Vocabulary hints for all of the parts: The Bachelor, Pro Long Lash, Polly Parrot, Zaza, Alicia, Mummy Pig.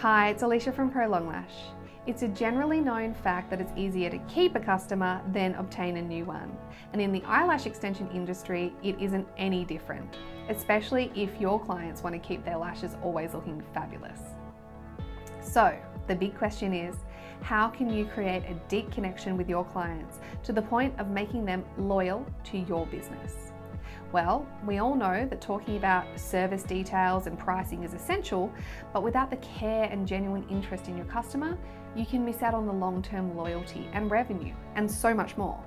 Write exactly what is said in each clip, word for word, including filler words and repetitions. Hi, it's Alicia from Pro Long Lash. It's a generally known fact that it's easier to keep a customer than obtain a new one. And in the eyelash extension industry, it isn't any different, especially if your clients want to keep their lashes always looking fabulous. So the big question is, how can you create a deep connection with your clients to the point of making them loyal to your business? Well, we all know that talking about service details and pricing is essential, but without the care and genuine interest in your customer, you can miss out on the long-term loyalty and revenue, and so much more.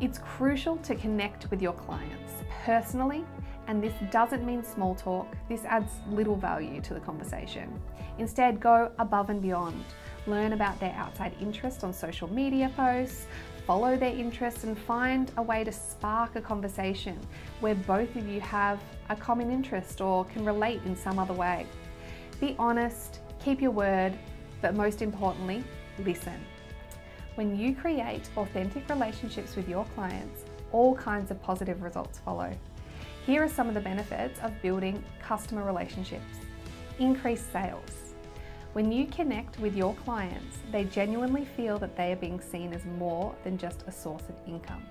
It's crucial to connect with your clients personally, and this doesn't mean small talk. This adds little value to the conversation. Instead, go above and beyond. Learn about their outside interests on social media posts, follow their interests, and find a way to spark a conversation where both of you have a common interest or can relate in some other way. Be honest, keep your word, but most importantly, listen. When you create authentic relationships with your clients, all kinds of positive results follow. Here are some of the benefits of building customer relationships. Increased sales. When you connect with your clients, they genuinely feel that they are being seen as more than just a source of income.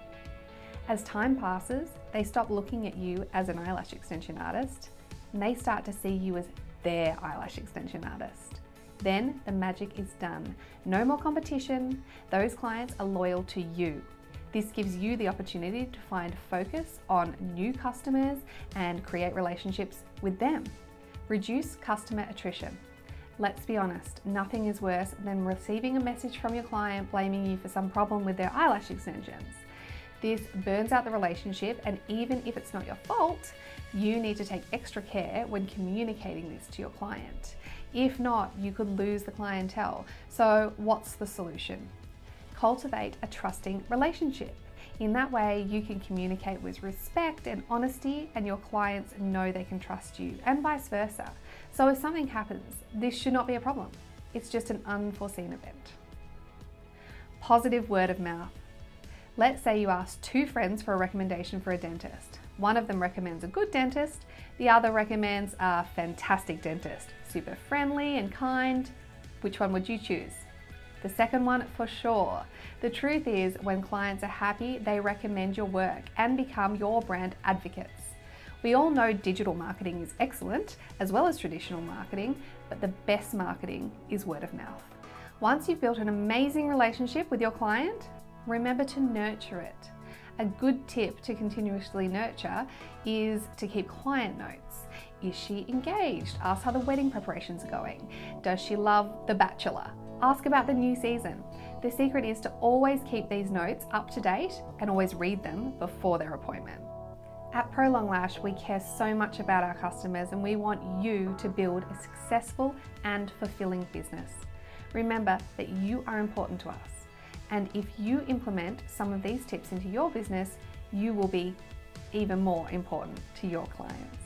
As time passes, they stop looking at you as an eyelash extension artist, and they start to see you as their eyelash extension artist. Then the magic is done. No more competition. Those clients are loyal to you. This gives you the opportunity to find focus on new customers and create relationships with them. Reduce customer attrition. Let's be honest, nothing is worse than receiving a message from your client blaming you for some problem with their eyelash extensions. This burns out the relationship, and even if it's not your fault, you need to take extra care when communicating this to your client. If not, you could lose the clientele. So what's the solution? Cultivate a trusting relationship. In that way, you can communicate with respect and honesty, and your clients know they can trust you, and vice versa. So if something happens, this should not be a problem. It's just an unforeseen event. Positive word of mouth. Let's say you ask two friends for a recommendation for a dentist. One of them recommends a good dentist, the other recommends a fantastic dentist, super friendly and kind. Which one would you choose? The second one for sure. The truth is, when clients are happy, they recommend your work and become your brand advocates. We all know digital marketing is excellent, as well as traditional marketing, but the best marketing is word of mouth. Once you've built an amazing relationship with your client, remember to nurture it. A good tip to continuously nurture is to keep client notes. Is she engaged? Ask how the wedding preparations are going. Does she love The Bachelor? Ask about the new season. The secret is to always keep these notes up to date and always read them before their appointment. At Pro Long Lash, we care so much about our customers, and we want you to build a successful and fulfilling business. Remember that you are important to us. And if you implement some of these tips into your business, you will be even more important to your clients.